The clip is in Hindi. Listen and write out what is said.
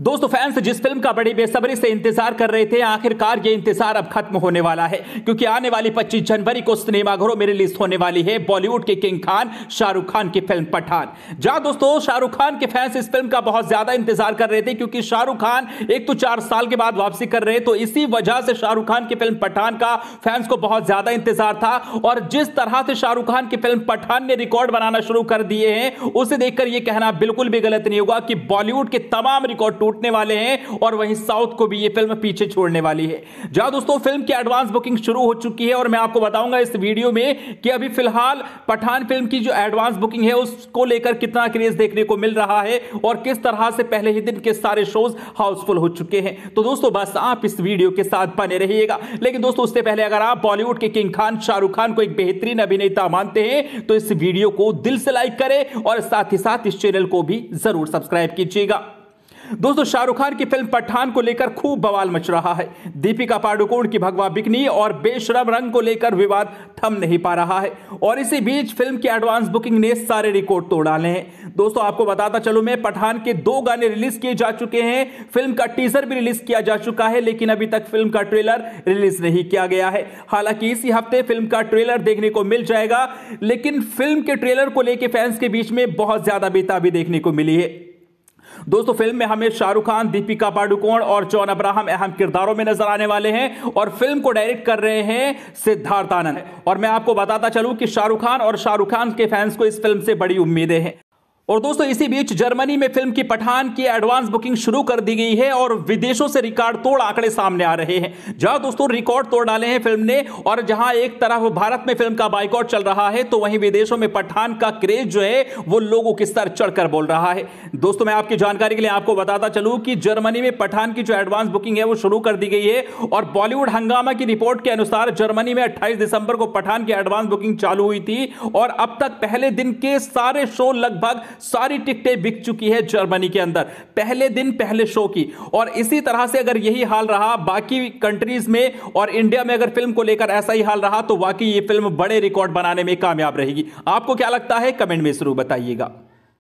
दोस्तों फैंस जिस फिल्म का बड़ी बेसब्री से इंतजार कर रहे थे, आखिरकार ये इंतजार अब खत्म होने वाला है, क्योंकि आने वाली 25 जनवरी को सिनेमाघरों में रिलीज होने वाली है बॉलीवुड के किंग खान शाहरुख खान की फिल्म पठान। जहां दोस्तों शाहरुख खान के फैंस इस फिल्म का बहुत ज्यादा इंतजार कर रहे थे, क्योंकि शाहरुख खान एक तो 4 साल के बाद वापसी कर रहे, तो इसी वजह से शाहरुख खान की फिल्म पठान का फैंस को बहुत ज्यादा इंतजार था। और जिस तरह से शाहरुख खान की फिल्म पठान ने रिकॉर्ड बनाना शुरू कर दिए हैं, उसे देखकर यह कहना बिल्कुल भी गलत नहीं होगा कि बॉलीवुड के तमाम रिकॉर्ड टूटने वाले हैं और वहीं साउथ को भी ये फिल्म पीछे छोड़ने वाली है। जहां दोस्तों फिल्म की एडवांस बुकिंग शुरू हो चुकी है और मैं आपको बताऊंगा इस वीडियो में कि अभी फिलहाल पठान फिल्म की जो एडवांस बुकिंग है उसको लेकर कितना क्रेज देखने को मिल रहा है और किस तरह से पहले ही दिन के सारे शोज हाउसफुल हो चुके हैं। तो दोस्तों बस आप इस वीडियो के साथ बने रहिएगा। लेकिन दोस्तों उससे पहले अगर आप बॉलीवुड के किंग खान शाहरुख खान को एक बेहतरीन अभिनेता मानते हैं तो इस वीडियो को दिल से लाइक करें और साथ ही साथ इस चैनल को भी जरूर सब्सक्राइब कीजिएगा। दोस्तों शाहरुख खान की फिल्म पठान को लेकर खूब बवाल मच रहा है। दीपिका पादुकोण की भगवा बिकनी और बेशरम रंग को लेकर विवाद थम नहीं पा रहा है और इसी बीच फिल्म की एडवांस बुकिंग ने सारे रिकॉर्ड तोड़ डाले हैं। दोस्तों आपको बताता चलूं मैं, पठान के 2 गाने रिलीज किए जा चुके हैं, फिल्म का टीजर भी रिलीज किया जा चुका है, लेकिन अभी तक फिल्म का ट्रेलर रिलीज नहीं किया गया है। हालांकि इसी हफ्ते फिल्म का ट्रेलर देखने को मिल जाएगा, लेकिन फिल्म के ट्रेलर को लेकर फैंस के बीच में बहुत ज्यादा बेताबी देखने को मिली है। दोस्तों फिल्म में हमें शाहरुख खान, दीपिका पादुकोण और जॉन अब्राहम अहम किरदारों में नजर आने वाले हैं और फिल्म को डायरेक्ट कर रहे हैं सिद्धार्थ आनंद। और मैं आपको बताता चलूं कि शाहरुख खान और शाहरुख खान के फैंस को इस फिल्म से बड़ी उम्मीदें हैं। और दोस्तों इसी बीच जर्मनी में फिल्म की पठान की एडवांस बुकिंग शुरू कर दी गई है और विदेशों से रिकॉर्ड तोड़ आंकड़े सामने आ रहे हैं। जहां दोस्तों रिकॉर्ड तोड़ डाले हैं फिल्म ने, और जहां एक तरफ भारत में फिल्म का बाइकॉट चल रहा है तो वहीं विदेशों में पठान का क्रेज जो है वो लोगों के सर चढ़कर बोल रहा है। दोस्तों मैं आपकी जानकारी के लिए आपको बताता चलूं कि जर्मनी में पठान की जो एडवांस बुकिंग है वो शुरू कर दी गई है और बॉलीवुड हंगामा की रिपोर्ट के अनुसार जर्मनी में 28 दिसंबर को पठान की एडवांस बुकिंग चालू हुई थी और अब तक पहले दिन के सारे शो लगभग सारी टिकटें बिक चुकी है जर्मनी के अंदर पहले दिन पहले शो की। और इसी तरह से अगर यही हाल रहा बाकी कंट्रीज में और इंडिया में अगर फिल्म को लेकर ऐसा ही हाल रहा तो वाकई ये फिल्म बड़े रिकॉर्ड बनाने में कामयाब रहेगी। आपको क्या लगता है कमेंट में जरूर बताइएगा।